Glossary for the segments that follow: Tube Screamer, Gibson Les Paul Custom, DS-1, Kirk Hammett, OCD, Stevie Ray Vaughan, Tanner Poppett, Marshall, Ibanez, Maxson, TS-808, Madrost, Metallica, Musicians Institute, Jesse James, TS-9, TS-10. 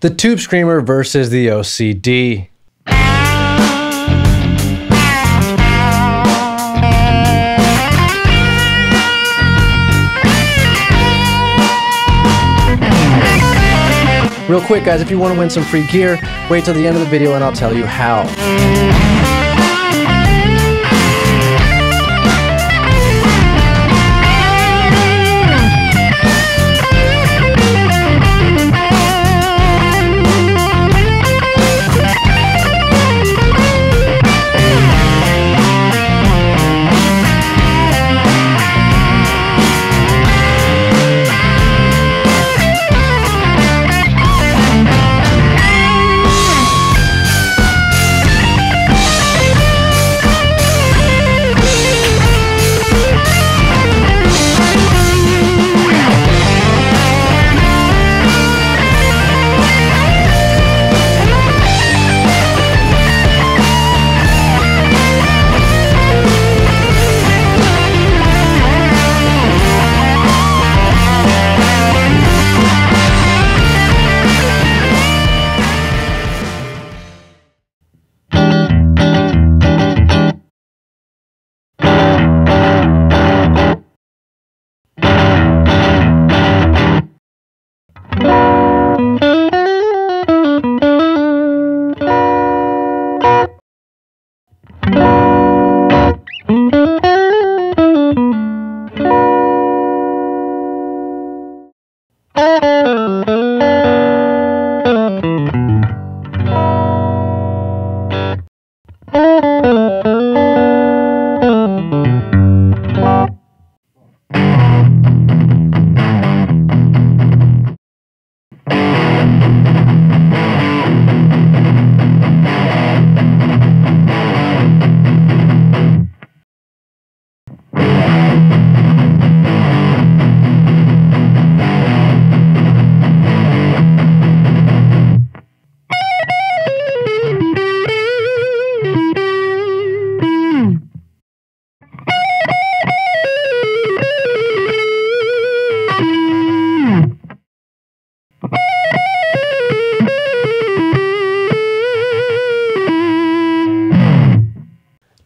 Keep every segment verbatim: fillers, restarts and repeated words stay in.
The Tube Screamer versus the O C D. Real quick guys, if you want to win some free gear, wait till the end of the video and I'll tell you how.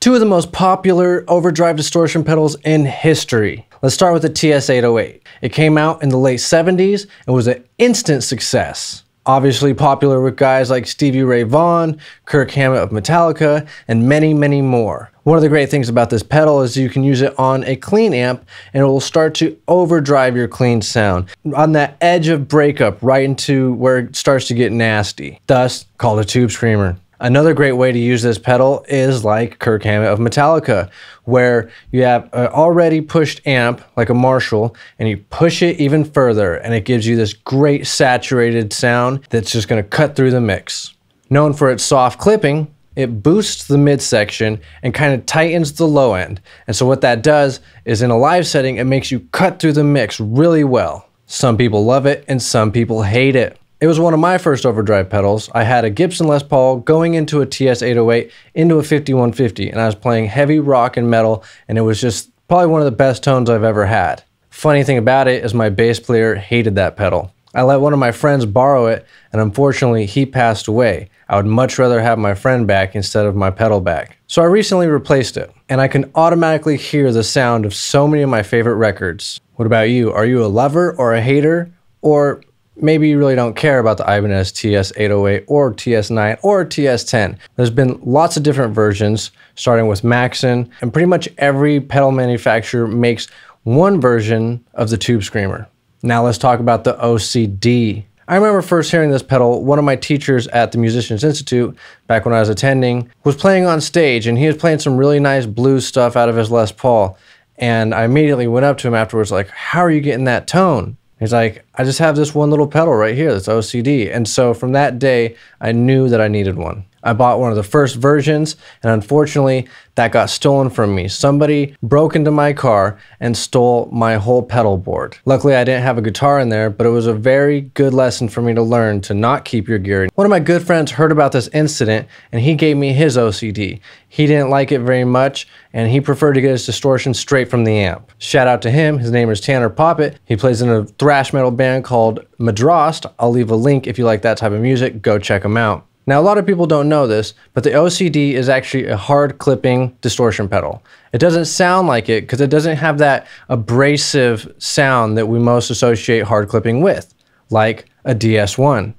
Two of the most popular overdrive distortion pedals in history. Let's start with the T S eight oh eight. It came out in the late seventies and was an instant success. Obviously popular with guys like Stevie Ray Vaughan, Kirk Hammett of Metallica, and many, many more. One of the great things about this pedal is you can use it on a clean amp and it will start to overdrive your clean sound on that edge of breakup right into where it starts to get nasty. Thus, called a Tube Screamer. Another great way to use this pedal is like Kirk Hammett of Metallica, where you have an already pushed amp, like a Marshall, and you push it even further, and it gives you this great saturated sound that's just gonna cut through the mix. Known for its soft clipping, it boosts the midsection and kind of tightens the low end. And so what that does is in a live setting, it makes you cut through the mix really well. Some people love it and some people hate it. It was one of my first overdrive pedals. I had a Gibson Les Paul going into a T S eight oh eight into a fifty-one fifty, and I was playing heavy rock and metal, and it was just probably one of the best tones I've ever had. Funny thing about it is my bass player hated that pedal. I let one of my friends borrow it, and unfortunately he passed away. I would much rather have my friend back instead of my pedal back. So I recently replaced it, and I can automatically hear the sound of so many of my favorite records. What about you? Are you a lover or a hater? Or maybe you really don't care about the Ibanez T S eight oh eight or T S nine or T S ten. There's been lots of different versions, starting with Maxson, and pretty much every pedal manufacturer makes one version of the Tube Screamer. Now let's talk about the O C D. I remember first hearing this pedal, one of my teachers at the Musicians Institute, back when I was attending, was playing on stage, and he was playing some really nice blues stuff out of his Les Paul. And I immediately went up to him afterwards like, how are you getting that tone? He's like, I just have this one little pedal right here that's O C D. And so from that day, I knew that I needed one. I bought one of the first versions, and unfortunately, that got stolen from me. Somebody broke into my car and stole my whole pedal board. Luckily, I didn't have a guitar in there, but it was a very good lesson for me to learn to not keep your gear. One of my good friends heard about this incident, and he gave me his O C D. He didn't like it very much, and he preferred to get his distortion straight from the amp. Shout out to him. His name is Tanner Poppett. He plays in a thrash metal band called Madrost. I'll leave a link if you like that type of music. Go check him out. Now, a lot of people don't know this, but the O C D is actually a hard clipping distortion pedal. It doesn't sound like it because it doesn't have that abrasive sound that we most associate hard clipping with, like a D S one.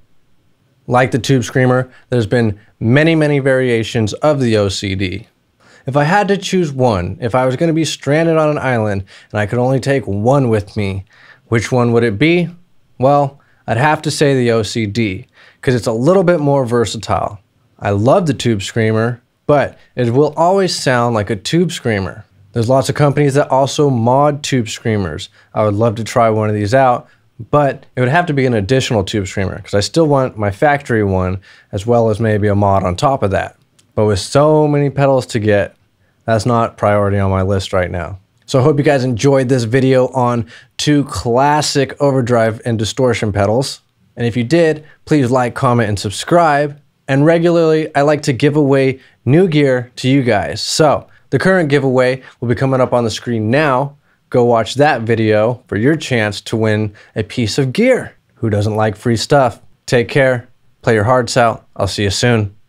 Like the Tube Screamer, there's been many, many variations of the O C D. If I had to choose one, if I was going to be stranded on an island and I could only take one with me, which one would it be? Well, I'd have to say the O C D, because it's a little bit more versatile. I love the Tube Screamer, but it will always sound like a Tube Screamer. There's lots of companies that also mod Tube Screamers. I would love to try one of these out, but it would have to be an additional Tube Screamer, because I still want my factory one, as well as maybe a mod on top of that. But with so many pedals to get, that's not priority on my list right now. So I hope you guys enjoyed this video on two classic overdrive and distortion pedals. And if you did, please like, comment, and subscribe. And regularly, I like to give away new gear to you guys. So the current giveaway will be coming up on the screen now. Go watch that video for your chance to win a piece of gear. Who doesn't like free stuff? Take care, play your hearts out. I'll see you soon.